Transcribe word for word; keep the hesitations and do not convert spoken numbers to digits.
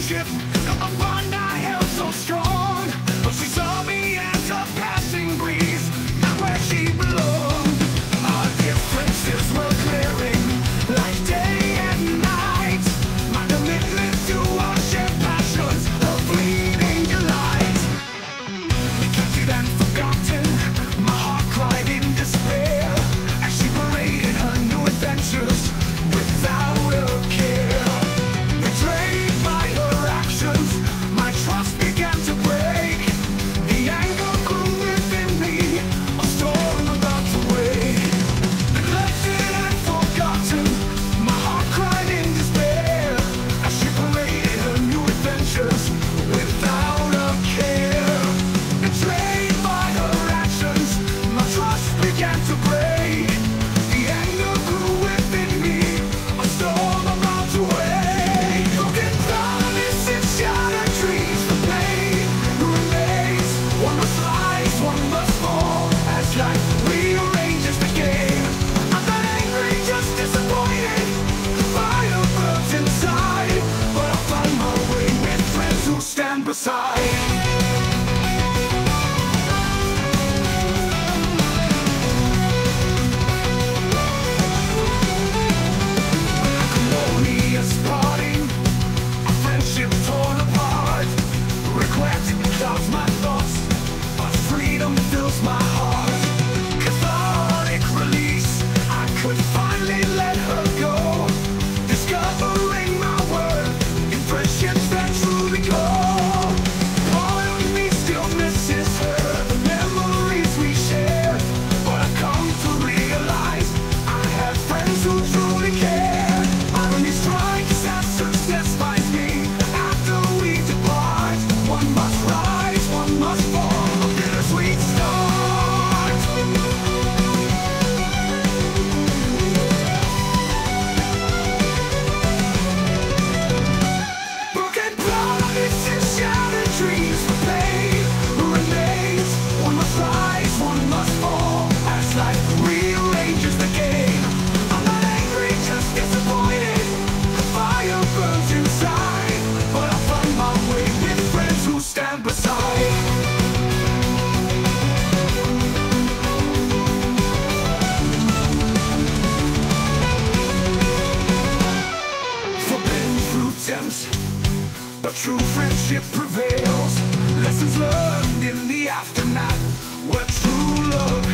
relationship upon I held so strong, but she saw me as a passing breeze, not where she belonged. Our differences were clearing like day and night, my commitment to our shared passions of bleeding delight. Neglected and forgotten, my heart cried in despair as she paraded her new adventures without a care. But true friendship prevails. Lessons learned in the aftermath, where true love